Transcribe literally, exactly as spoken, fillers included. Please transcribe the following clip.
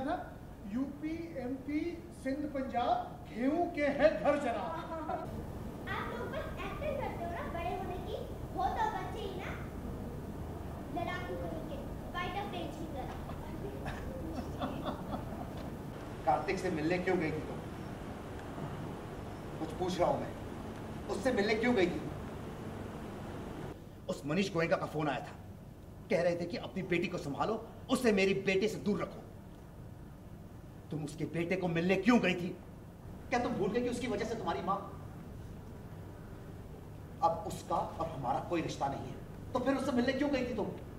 क्या था? UP, MP, Sindh, Punjab गेहूं के है घर चना। आप लोग बस एक्टिंग करते हो ना, बड़े होने की हो तो बच्चे ही ना, लड़ाकू बनेंगे फाइटर प्लेन की तरह। कार्तिक से मिलने क्यों गई थी तुम? कुछ पूछ रहा हूं मैं, उससे मिलने क्यों गई थी? उस मनीष गोयल का फोन आया था, कह रहे थे कि अपनी बेटी को संभालो, उसे मेरी बेटे से दूर रखो। तुम उसके बेटे को मिलने क्यों गई थी? क्या तुम भूल गए कि उसकी वजह से तुम्हारी मां, अब उसका और हमारा कोई रिश्ता नहीं है? तो फिर उससे मिलने क्यों गई थी तुम?